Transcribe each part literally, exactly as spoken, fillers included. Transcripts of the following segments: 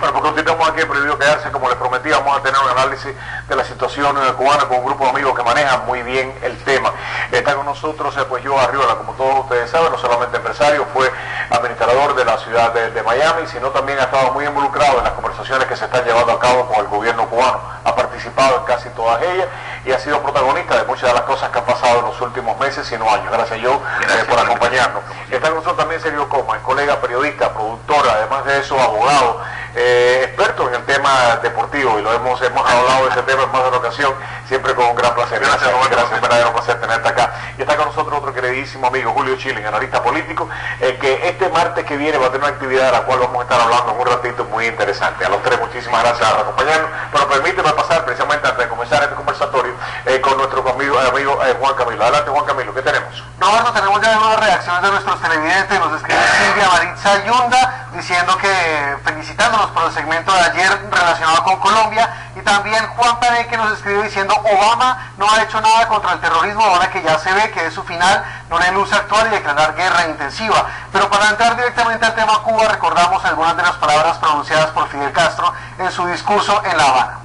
Bueno, porque usted estamos aquí en Prohibido Quedarse, como les prometí, vamos a tener un análisis de la situación cubana con un grupo de amigos que manejan muy bien el tema. Está con nosotros, pues, Joe Arriola, como todos ustedes saben, no solamente empresario, fue administrador de la ciudad de, de Miami, sino también ha estado muy involucrado en las conversaciones que se están llevando a cabo con el gobierno cubano. Ha participado en casi todas ellas y ha sido protagonista de muchas de las cosas que han pasado en los últimos meses, sino años. Gracias, Joe, eh, por acompañarnos. Está con nosotros también Sergio Comas, colega periodista, productor, además de eso, abogado, Eh, experto en el tema deportivo, y lo hemos hemos hablado de ese tema en más de una ocasión, siempre con un gran placer. Gracias, Roberto, gracias, un verdadero placer tenerte acá. Y está con nosotros otro queridísimo amigo, Julio Shiling, analista político, eh, que este martes que viene va a tener una actividad de la cual vamos a estar hablando en un ratito muy interesante. A los tres, muchísimas gracias por acompañarnos, pero permíteme pasar precisamente antes de comenzar este conversatorio eh, con nuestro amigo, amigo eh, Juan Camilo. Adelante, Juan Camilo, ¿qué tenemos? Roberto, tenemos ya nuevas reacciones de nuestros televidentes. Nos escribe Silvia Maritza Yunda diciendo que felicitándonos por el segmento de ayer relacionado con Colombia, y también Juan Paredes, que nos escribe diciendo Obama no ha hecho nada contra el terrorismo, ahora que ya se ve que es su final, no le luz actual y declarar guerra intensiva. Pero para entrar directamente al tema Cuba, recordamos algunas de las palabras pronunciadas por Fidel Castro en su discurso en La Habana.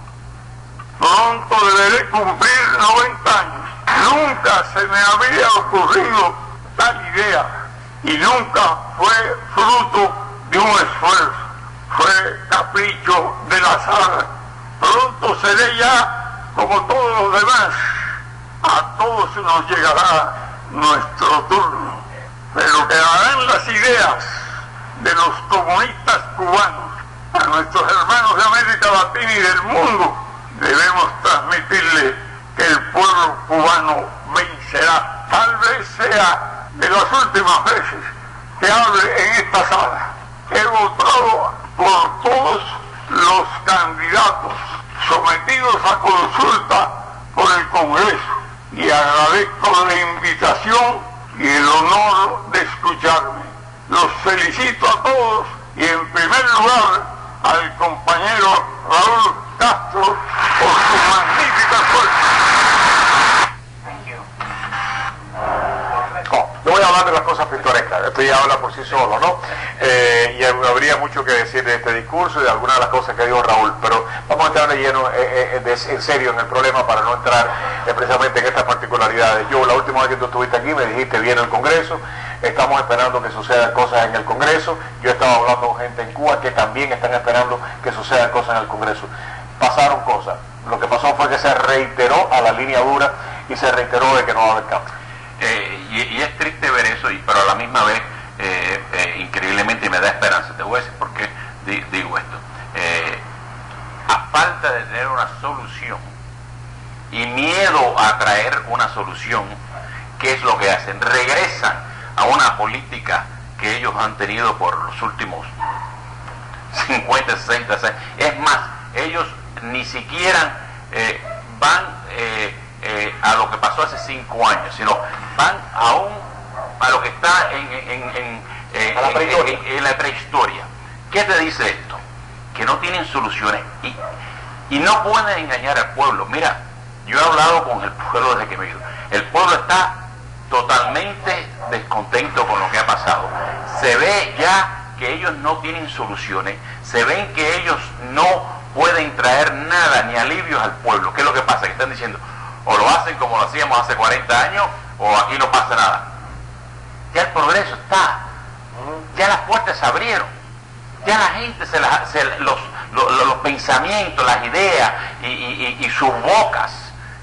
Pronto deberé cumplir noventa años. Nunca se me había ocurrido tal idea y nunca fue fruto de un esfuerzo. Fue capricho de la azar. Pronto seré ya como todos los demás. A todos nos llegará nuestro turno. Pero quedarán las ideas de los comunistas cubanos. A nuestros hermanos de América Latina y del mundo debemos transmitirle que el pueblo cubano vencerá. Tal vez sea de las últimas veces que hable en esta sala. He votado por todos los candidatos sometidos a consulta por el Congreso y agradezco la invitación y el honor de escucharme. Los felicito a todos y en primer lugar al compañero Raúl Castro por su magnífica suerte. No, no voy a hablar de las cosas pintorescas, esto ya habla por sí solo, ¿no? Eh, y habría mucho que decir de este discurso y de algunas de las cosas que dijo Raúl, pero vamos a entrar de lleno, eh, eh, de, en serio en el problema para no entrar eh, precisamente en estas particularidades. Yo, la última vez que tú estuviste aquí me dijiste, viene el Congreso, estamos esperando que sucedan cosas en el Congreso. Yo estaba hablando con gente en Cuba que también están esperando que sucedan cosas en el Congreso. Pasaron cosas. Lo que pasó fue que se reiteró a la línea dura y se reiteró de que no va a haber cambio. Eh, y, y es triste ver eso, y, pero a la misma vez eh, eh, increíblemente me da esperanza. Te voy a decir por qué di, digo esto. Eh, a falta de tener una solución y miedo a traer una solución, ¿qué es lo que hacen? Regresan a una política que ellos han tenido por los últimos cincuenta, sesenta, es más, ellos ni siquiera eh, van eh, eh, a lo que pasó hace cinco años, sino van aún a lo que está en, en, en, eh, la en, en, en la prehistoria. ¿Qué te dice esto? Que no tienen soluciones y, y no pueden engañar al pueblo. Mira, yo he hablado con el pueblo desde que me he ido. El pueblo está totalmente descontento con lo que ha pasado. Se ve ya que ellos no tienen soluciones, se ven que ellos no pueden traer nada ni alivios al pueblo. ¿Qué es lo que pasa? Que están diciendo, o lo hacen como lo hacíamos hace cuarenta años, o aquí no pasa nada. Ya el progreso está, ya las puertas se abrieron, ya la gente, se, la, se los, los, los pensamientos, las ideas y, y, y sus bocas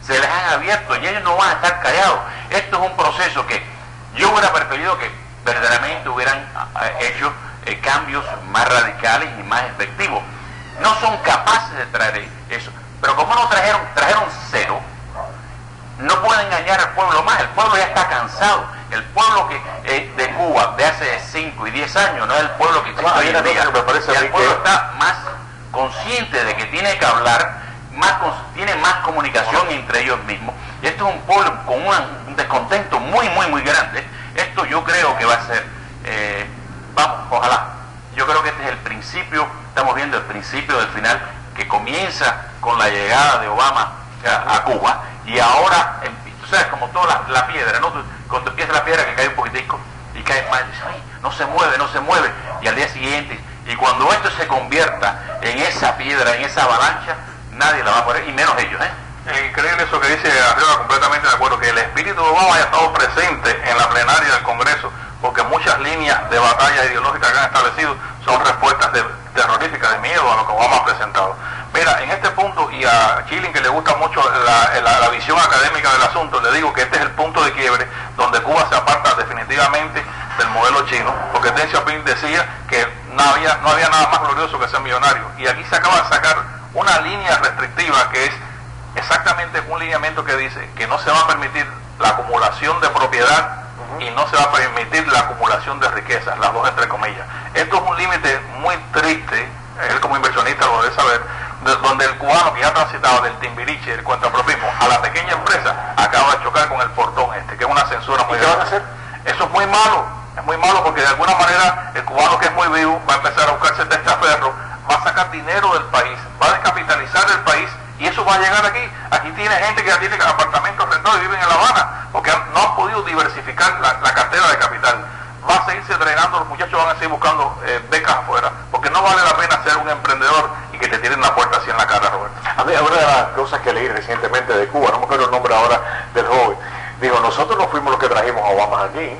se les han abierto y ellos no van a estar callados. Esto es un proceso que yo hubiera preferido que verdaderamente hubieran hecho eh, cambios más radicales y más efectivos. No son capaces de traer eso, pero como no trajeron, trajeron cero, no pueden engañar al pueblo más. El pueblo ya está cansado. El pueblo que eh, de Cuba de hace cinco y diez años no es el pueblo que existe hoy en día. El pueblo está más consciente de que tiene que hablar. Más, tiene más comunicación entre ellos mismos. Y esto es un pueblo con una, un descontento muy, muy, muy grande. Esto yo creo que va a ser, eh, vamos, ojalá. Yo creo que este es el principio, estamos viendo el principio del final, que comienza con la llegada de Obama a, a Cuba. Y ahora, tú sabes, como toda la, la piedra, ¿no? Cuando empieza la piedra que cae un poquitico y cae más, dices, ay, no se mueve, no se mueve. Y al día siguiente, y cuando esto se convierta en esa piedra, en esa avalancha, nadie la va a poner, y menos ellos, ¿eh? Es increíble eso que dice Arriola, completamente de acuerdo, que el espíritu de Obama haya estado presente en la plenaria del Congreso, porque muchas líneas de batalla ideológica que han establecido son respuestas de, terroríficas, de miedo a lo que Obama ha presentado. Mira, en este punto, y a Shiling, que le gusta mucho la, la, la visión académica del asunto, le digo que este es el punto de quiebre donde Cuba se aparta definitivamente del modelo chino, porque Deng Xiaoping decía que no había, no había nada más glorioso que ser millonario, y aquí se acaba de sacar una línea restrictiva que es exactamente un lineamiento que dice que no se va a permitir la acumulación de propiedad y no se va a permitir la acumulación de riquezas, las dos entre comillas. Esto es un límite muy triste, él como inversionista lo debe saber, de, donde el cubano que ya ha transitado del timbiriche, el cuentapropismo, a la pequeña empresa, acaba de chocar con el portón este, que es una censura muy grande. ¿Qué van a hacer? Eso es muy malo, es muy malo porque de alguna manera el cubano que es muy vivo va a empezar a buscarse de testaferro, va a sacar dinero del país, va a descapitalizar el país, y eso va a llegar aquí. Aquí tiene gente que ya tiene apartamentos rentados y viven en La Habana, porque han, no han podido diversificar la, la cartera de capital. Va a seguirse drenando, los muchachos van a seguir buscando eh, becas afuera, porque no vale la pena ser un emprendedor y que te tiren la puerta así en la cara, Roberto. A mí, una de las cosas que leí recientemente de Cuba, no me acuerdo el nombre ahora del joven, digo, nosotros no fuimos los que trajimos a Obama aquí,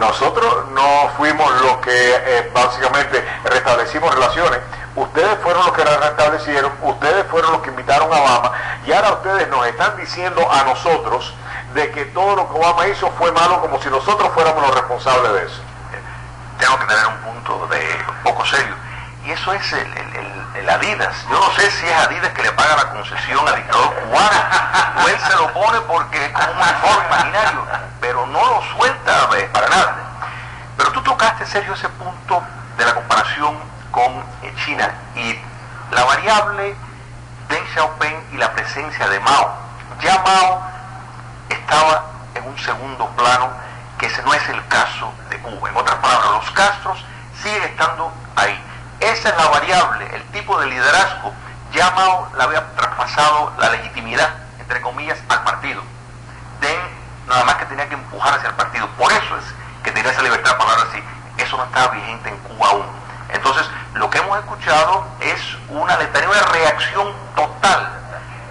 nosotros no fuimos los que eh, básicamente restablecimos relaciones, ustedes fueron los que las restablecieron, ustedes fueron los que invitaron a Obama, y ahora ustedes nos están diciendo a nosotros de que todo lo que Obama hizo fue malo, como si nosotros fuéramos los responsables de eso. Tengo que tener un punto de un poco serio, y eso es el, el, el, el Adidas. Yo no sé si es Adidas que le paga la concesión al dictador cubano, o él se lo pone porque es como un uniforme imaginario, pero no lo suelta eh, para nada. Pero tú tocaste, Sergio, ese punto de la comparación con China, y la variable Deng Xiaoping y la presencia de Mao. Ya Mao estaba en un segundo plano, que ese no es el caso de Cuba. En otras palabras, los Castros siguen estando ahí. Esa es la variable, el tipo de liderazgo. Ya Mao le había traspasado la legitimidad, entre comillas, al partido. Deng nada más que tenía que empujar hacia el partido. Por eso es que tenía esa libertad de palabra así. Eso no estaba vigente en Cuba aún. Entonces, lo que hemos escuchado es una letanía, una reacción total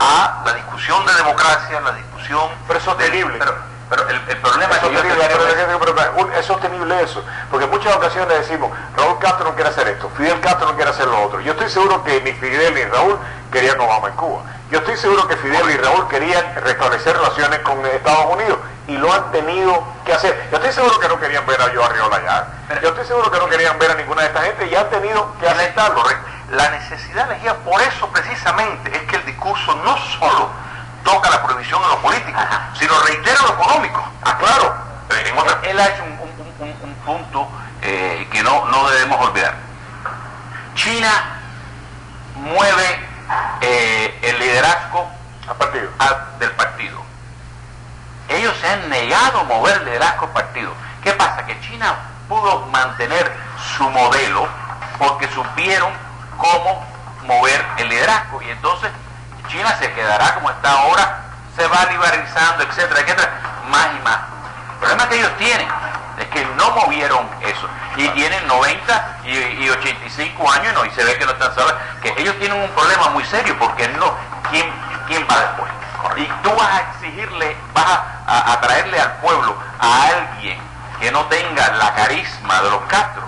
a la discusión de democracia, la discusión... Pero es sostenible. Pero, pero el, el problema es... Es sostenible, que yo te... es sostenible eso, porque en muchas ocasiones decimos, Raúl Castro no quiere hacer esto, Fidel Castro no quiere hacer lo otro. Yo estoy seguro que ni Fidel ni Raúl querían Obama en Cuba. Yo estoy seguro que Fidel y Raúl querían restablecer relaciones con Estados Unidos y lo han tenido que hacer. Yo estoy seguro que no querían ver a Joe Arriola ya. Yo estoy seguro que no querían ver a ninguna de esta gente y han tenido que aceptarlo. La necesidad de energía, por eso precisamente es que el discurso no solo toca la prohibición en lo político, sino reitera lo económico. Ah, claro. En otra... Él ha hecho un, un, un, un punto eh, que no, no debemos olvidar. China mueve eh, el liderazgo al partido. Al, del partido. Ellos se han negado a mover el liderazgo al partido. ¿Qué pasa? Que China pudo mantener su modelo porque supieron cómo mover el liderazgo, y entonces China se quedará como está ahora, se va liberalizando, etcétera, etcétera, más y más. El problema que ellos tienen es que no movieron eso, y tienen noventa y, y ochenta y cinco años, no, y se ve que no están sabiendo que ellos tienen un problema muy serio, porque no, ¿quién, quién va después? Y tú vas a exigirle, vas a, a, a traerle al pueblo a alguien que no tenga la carisma de los Castro.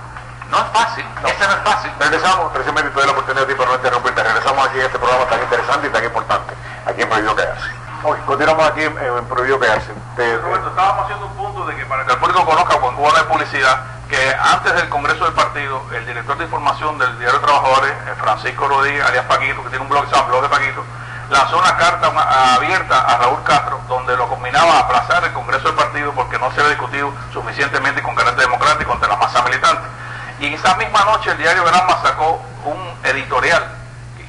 No es fácil, no. Ese no es fácil. Regresamos, precisamente tuve la oportunidad de ti para no interrumpirte. Regresamos aquí a este programa tan interesante y tan importante, aquí en Prohibido Callarse. Hoy continuamos aquí en, en Prohibido Callarse. Te, Roberto, eh... estábamos haciendo un punto de que para que el público conozca, con Cuba no hay publicidad, que antes del Congreso del Partido, el director de información del Diario de Trabajadores, Francisco Rodríguez, alias Paquito, que tiene un blog que se llama Blog de Paquito, lanzó una carta una, abierta a Raúl Castro, donde lo combinaba a aplazar el Congreso del Partido porque no se había discutido suficientemente con carácter democrático ante la masa militante. Y esa misma noche el diario Granma sacó un editorial,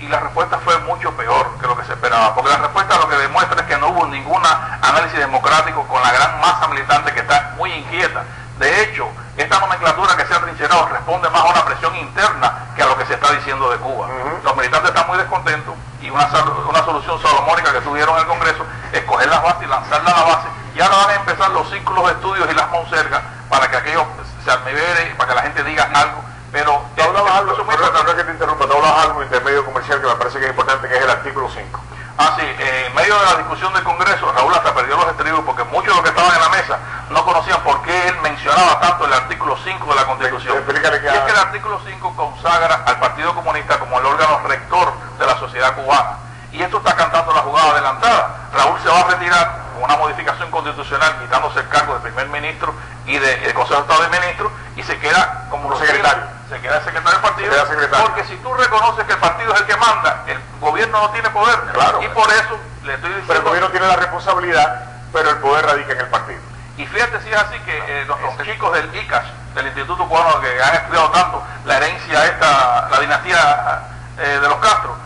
y la respuesta fue mucho peor que lo que se esperaba, porque la respuesta lo que demuestra es que no hubo ningún análisis democrático con la gran masa militante, que está muy inquieta. De hecho, esta nomenclatura que se ha trincherado responde más a una presión interna que a lo que se está diciendo de Cuba. Uh-huh. Los militantes están muy descontentos, y una, una solución salomónica que tuvieron en el Congreso es coger las bases y lanzarlas a la base, y ahora van a empezar los círculos de estudios y las monsergas para que aquellos se almiberen, para que la gente diga algo. Pero tú hablabas algo, Carlos, tal vez que te interrumpa, te hablas algo intermedio comercial que me parece que es importante, que es el artículo cinco. Ah, sí, eh, en medio de la discusión del Congreso, Raúl hasta perdió los estribos porque muchos de los que estaban en la mesa no conocían por qué él mencionaba tanto el artículo cinco de la Constitución. Sí, explícale que... Y es que el artículo cinco consagra al Partido Comunista como el órgano rector de la sociedad cubana. Y esto está cantando la jugada adelantada. Raúl se va a retirar con una modificación constitucional, quitándose el cargo de primer ministro y del de, Consejo de Estado de Ministros, y se queda como secretario. Se queda el secretario del partido, secretario. Porque si tú reconoces que el partido es el que manda, el gobierno no tiene poder. Claro, y por eso le estoy diciendo... Pero el gobierno tiene la responsabilidad, pero el poder radica en el partido. Y fíjate si es así que eh, los, los chicos del I C A S, del Instituto Cubano, que han estudiado tanto la herencia esta, la dinastía eh, de los Castro,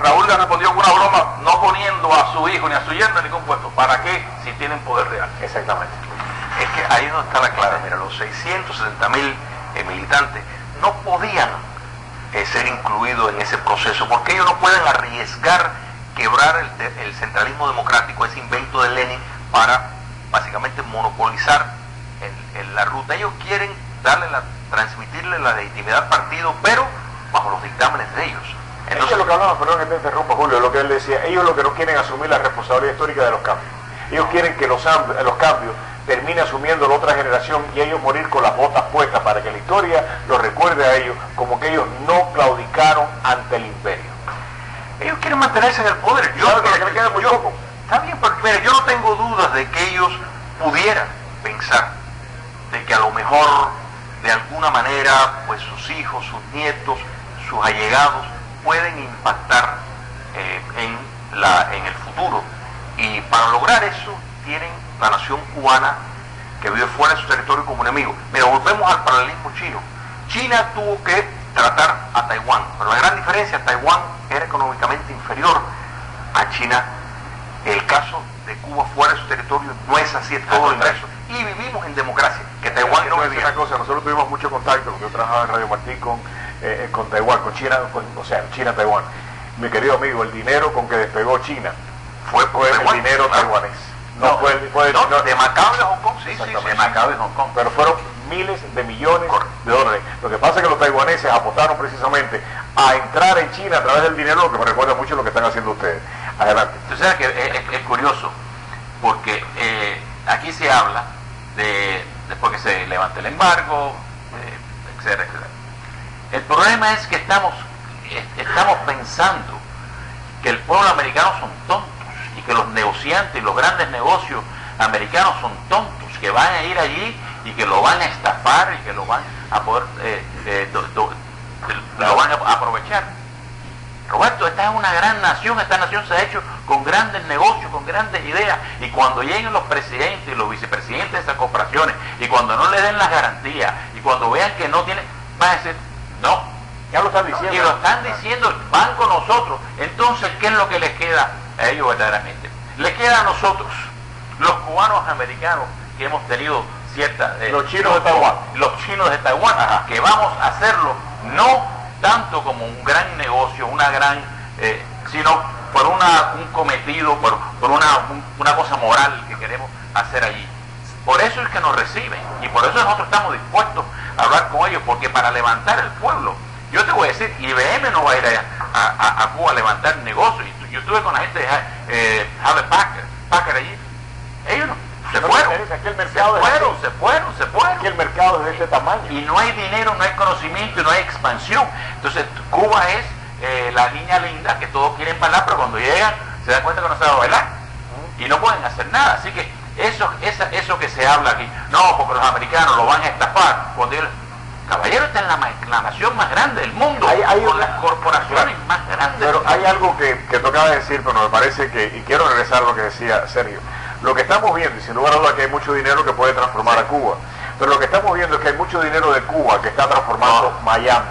Raúl le respondió con una broma, no poniendo a su hijo ni a su yerno en ningún puesto. ¿Para qué? Si tienen poder real. Exactamente. Es que ahí no está la clara. Mira, los seiscientos setenta mil eh, militantes no podían eh, ser incluidos en ese proceso, porque ellos no pueden arriesgar quebrar el, el centralismo democrático, ese invento de Lenin, para básicamente monopolizar el, el, la ruta. Ellos quieren darle la, transmitirle la legitimidad al partido, pero bajo los dictámenes de ellos. Entonces, eso es lo que hablamos, perdón que te interrumpa, Julio, lo que él decía, ellos lo que no quieren asumir la responsabilidad histórica de los cambios. Ellos quieren que los, los cambios termine asumiendo la otra generación y ellos morir con las botas puestas para que la historia los recuerde a ellos como que ellos no claudicaron ante el imperio. Ellos quieren mantenerse en el poder. Yo, ¿sabes que le queda muy poco? Está bien, porque mira, yo no tengo dudas de que ellos pudieran pensar de que a lo mejor de alguna manera pues sus hijos, sus nietos, sus allegados pueden impactar eh, en, la, en el futuro, y para lograr eso tienen la nación cubana que vive fuera de su territorio como enemigo. Mira, volvemos al paralelismo chino. China tuvo que tratar a Taiwán, pero la gran diferencia, Taiwán era económicamente inferior a China. El caso de Cuba fuera de su territorio no es así, es todo inverso. Y vivimos en democracia, que Taiwán no vivía. Una cosa, nosotros tuvimos mucho contacto, porque yo trabajaba en Radio Martí con, eh, con Taiwán, con China, con, o sea, China-Taiwán. Mi querido amigo, el dinero con que despegó China fue por el Taiwán, dinero taiwanés. No, no, fue, fue, no, no, de Macao y Hong Kong, sí, sí, sí, de Macao y Hong Kong. Pero fueron miles de millones Correcto. de dólares. Lo que pasa es que los taiwaneses apostaron precisamente a entrar en China a través del dinero, que me recuerda mucho lo que están haciendo ustedes. Adelante. Entonces, que es, es curioso, porque eh, aquí se habla de después que se levanta el embargo, eh, etcétera, etcétera. El problema es que estamos, estamos pensando que el pueblo americano son tontos, que los negociantes y los grandes negocios americanos son tontos, que van a ir allí y que lo van a estafar y que lo van a poder eh, eh, do, do, lo van a aprovechar. Roberto, esta es una gran nación, esta nación se ha hecho con grandes negocios, con grandes ideas, y cuando lleguen los presidentes y los vicepresidentes de esas corporaciones, y cuando no le den las garantías, y cuando vean que no tienen, van a decir, no, ya lo están diciendo, y lo están diciendo, van con nosotros. Entonces, ¿qué es lo que les queda a ellos verdaderamente? Le queda a nosotros, los cubanos americanos, que hemos tenido cierta... Eh, los chinos de Taiwán. Los chinos de Taiwán, Ajá. que vamos a hacerlo no tanto como un gran negocio, una gran... Eh, sino por una, un cometido, por, por una, un, una cosa moral que queremos hacer allí. Por eso es que nos reciben, y por eso nosotros estamos dispuestos a hablar con ellos, porque para levantar el pueblo, yo te voy a decir, I B M no va a ir a, a, a Cuba a levantar negocios. Yo estuve con la gente de eh, Harvey Packer, Packer allí. Ellos se fueron, se fueron, se fueron, se fueron. Aquí el mercado es de este tamaño. Y no hay dinero, no hay conocimiento, no hay expansión. Entonces Cuba es eh, la niña linda que todos quieren bailar, pero cuando llegan se dan cuenta que no saben bailar. Y no pueden hacer nada. Así que eso, esa, eso que se habla aquí, no, porque los americanos lo van a estafar. Cuando ellos... Caballero, está en la, la nación más grande del mundo, hay, hay con una, las corporaciones claro, más grandes. Pero hay algo que, que tocaba decir, pero me parece que, y quiero regresar a lo que decía Sergio, lo que estamos viendo, y sin lugar a dudas que hay mucho dinero que puede transformar sí. a Cuba, pero lo que estamos viendo es que hay mucho dinero de Cuba que está transformando no. Miami.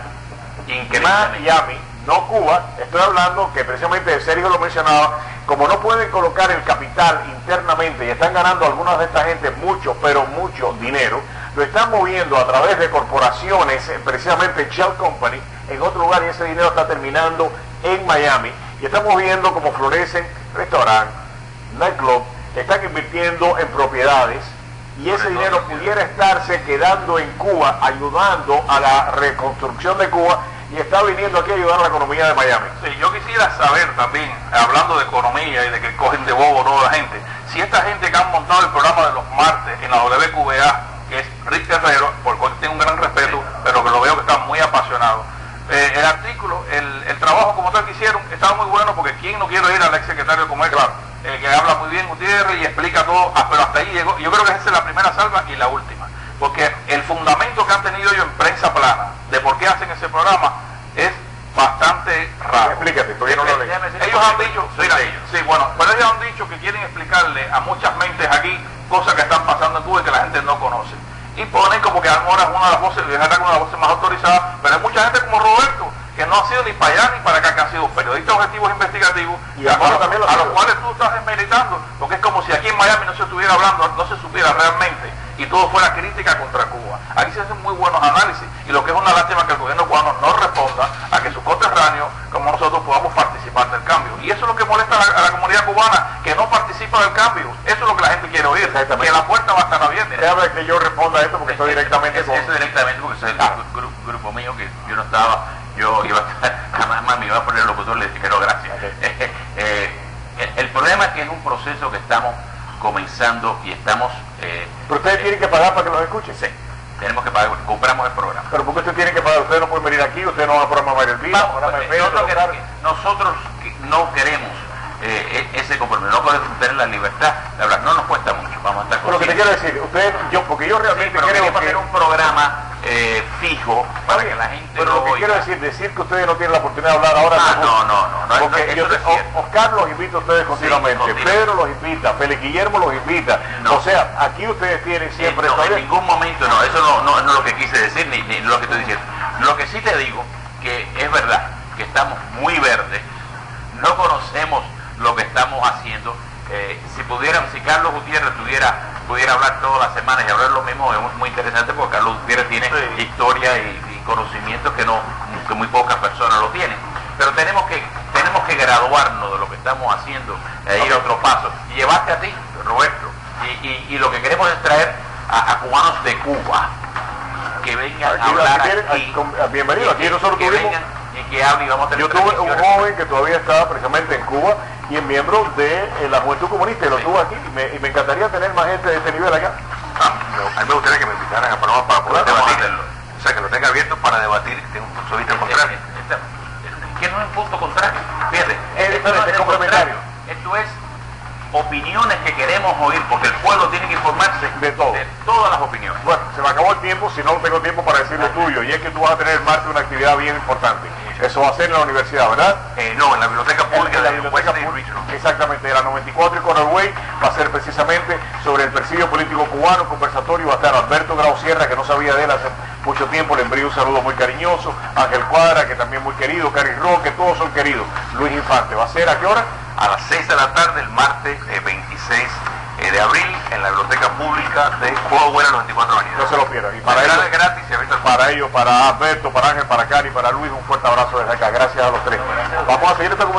Increíble. Miami, no Cuba, estoy hablando que precisamente Sergio lo mencionaba, como no pueden colocar el capital internamente y están ganando algunas de esta gente mucho, pero mucho dinero, lo están moviendo a través de corporaciones, precisamente Shell Company, en otro lugar, y ese dinero está terminando en Miami. Y estamos viendo cómo florecen restaurantes, nightclub, están invirtiendo en propiedades, y ese dinero pudiera estarse quedando en Cuba, ayudando a la reconstrucción de Cuba y está viniendo aquí a ayudar a la economía de Miami. Sí, yo quisiera saber también, hablando de economía y de que cogen de bobo toda la gente, si esta gente que han montado el programa de los martes en la W Q B A, que es Rick Guerrero, por cual tengo un gran respeto, pero que lo veo que está muy apasionado. Eh, el artículo, el, el trabajo como tal que hicieron, estaba muy bueno, porque quién no quiere ir al exsecretario de Comercio, claro, eh, que habla muy bien Gutiérrez y explica todo, pero hasta ahí llegó. Yo creo que esa es la primera salva y la última, porque el fundamento que han tenido ellos en prensa plana de por qué hacen ese programa es bastante raro. Explícate, porque no lo leí. Ellos han dicho, mira, sí, bueno, pero ellos han dicho que quieren explicarle a muchas mentes aquí cosas que están pasando en Cuba y que la gente no conoce. Y ponen como que ahora es una de las voces, es una de las voces más autorizadas, pero hay mucha gente como Roberto, que no ha sido ni para allá ni para acá, que han sido periodistas objetivos investigativos, y a, cual, también lo a los cuales tú estás desmeritando, porque es como si aquí en Miami no se estuviera hablando, no se supiera realmente, y todo fuera crítica contra Cuba. Aquí se hacen muy buenos análisis, y lo que es una lástima que el gobierno cubano no responda a que sus coterráneos, como nosotros, podamos participar del cambio. Y eso es lo que molesta a la, a la comunidad cubana, que no participa del cambio. Eso es lo que la gente quiere oír, que la puerta va a estar abierta. Déjame que yo responda a esto, porque estoy directamente con... Eso directamente, porque soy ah. el grupo, grupo mío, que yo no estaba... Yo iba a estar, jamás más me iba a poner el locutor, le dije, pero gracias. Okay. Eh, eh, el, el problema es que es un proceso que estamos comenzando y estamos... Eh, pero ustedes eh, tienen que pagar para que los escuchen. Sí, tenemos que pagar, compramos el programa. Pero porque ustedes tienen que pagar, ustedes no pueden venir aquí, ustedes no van a programar el día. Vamos, pues, eh, nosotros, que, nosotros no queremos eh, ese compromiso, no podemos tener la libertad de hablar, no nos cuesta mucho, vamos a estar conscientes. Pero lo que te quiero decir, ustedes, yo, porque yo realmente sí, creo que... Hacer un programa... Eh, fijo para bien, que la gente pero lo, lo que oiga. Quiero decir, decir que ustedes no tienen la oportunidad de hablar ahora ah, no, no, no, no, porque no, yo, no Oscar los invita a ustedes continuamente, sí, Pedro los invita, Félix Guillermo los invita, no. O sea, aquí ustedes tienen siempre... Eh, no, en ningún momento, no, eso no, no, no es lo que quise decir, ni, ni lo que estoy diciendo. Lo que sí te digo, que es verdad, que estamos muy verdes, no conocemos lo que estamos haciendo. Eh, si pudieran, si Carlos Gutiérrez tuviera... pudiera hablar todas las semanas y hablar lo mismo, es muy interesante, porque Carlos Gutiérrez tiene sí. historia y, y conocimientos que no que muy pocas personas lo tienen, pero tenemos que tenemos que graduarnos de lo que estamos haciendo, eh, ir a otro paso, y llevarte a ti, Roberto, y, y, y lo que queremos es traer a, a cubanos de Cuba que vengan a hablar aquí, bienvenido, aquí nosotros tuvimos y que hablen, y vamos a tener yo tuve un joven que todavía estaba precisamente en Cuba y es miembro de eh, la Juventud Comunista, y lo sí. tuvo aquí, y me, y me encantaría tener más gente de este nivel acá. Ah, a mí me gustaría que me invitaran a Panamá para poder claro, debatir, o sea, que lo tenga abierto para debatir, tengo un punto de vista contrario. ¿Qué no es un punto contrario? Fíjate, es, esto no es, es complementario. Esto es opiniones que queremos oír, porque el pueblo tiene que informarse de, todo. de todas las opiniones. Bueno, se me acabó el tiempo, si no tengo tiempo para decir lo tuyo, y es que tú vas a tener el martes una actividad bien importante. Eso va a ser en la universidad, ¿verdad? Eh, no, en la Biblioteca Pública de Cuba Buena. Exactamente, de la noventa y cuatro y Conway, va a ser precisamente sobre el presidio político cubano, conversatorio, va a estar Alberto Grau Sierra, que no sabía de él hace mucho tiempo, le envío un saludo muy cariñoso, Ángel Cuadra, que también muy querido, Cari Roque, todos son queridos, Luis Infante. ¿Va a ser a qué hora? A las seis de la tarde, el martes eh, veintiséis de abril, en la Biblioteca Pública de Cuba Buena, noventa y cuatro años. No se lo pierdan. Y para ellos, gratis, para ellos, para Alberto, para Ángel, para Cari, para Luis, un fuerte abrazo desde acá. Gracias a los tres. Vamos a seguir esta conversación.